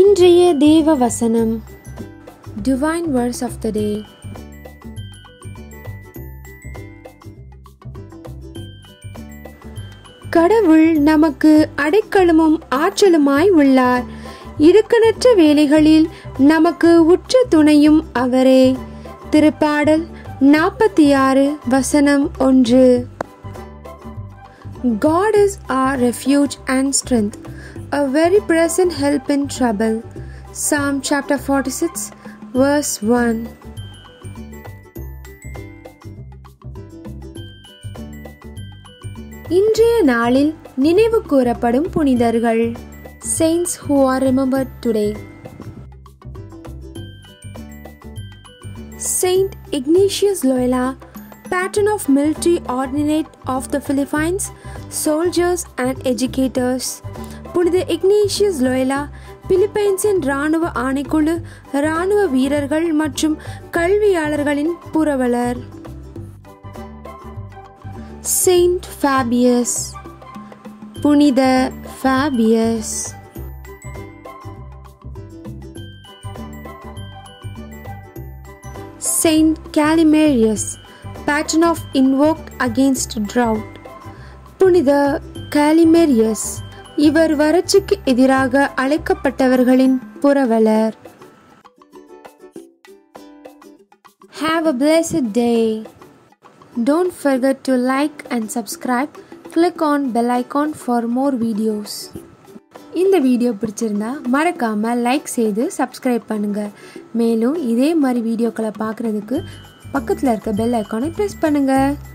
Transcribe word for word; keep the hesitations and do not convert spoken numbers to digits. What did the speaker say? இன்றைய தேவ வசனம், Divine Verse of the Day. கடவுள் நமக்கு அடைக்கலமும் ஆற்றலுமாய் உள்ளார். இடுக்கணற்ற வேளைகளில் நமக்கு உற்ற துணையும் அவரே. திருப்பாடல் நாற்பத்தி ஆறு வசனம் ஒன்று. God is our refuge and strength, a very present help in trouble. Psalm chapter forty-six, verse one. இன்றைய நாளில் நினைவு கூறப்படும் புனிதர்கள், Saints who are remembered today. Saint Ignatius Loyola, patron of military ordinate of the Philippines, soldiers and educators. புனித Ignatius Loyola பிலிப்பைன்ஸின் இராணுவ ஆணைக்குழு, இராணுவ வீரர்கள் மற்றும் கல்வியாளர்களின் புரவலர். செயின்ட் ஃபேபியஸ், புனித Fabius. Saint Calimerius, patron of invoke against drought. புனித காலிமேரியஸ், இவர் வறட்சிக்கு எதிராக அழைக்கப்பட்டவர்களின் புரவலர். Have a blessed day. Don't forget to like and subscribe. Click on bell icon for more videos. இந்த வீடியோ பிடிச்சிருந்தா மறக்காம லைக் செய்து சப்ஸ்கிரைப் பண்ணுங்க. மேலும் இதே மாதிரி வீடியோக்களை பார்க்குறதுக்கு பக்கத்தில் இருக்க பெல் ஐக்கானை ப்ரெஸ் பண்ணுங்க.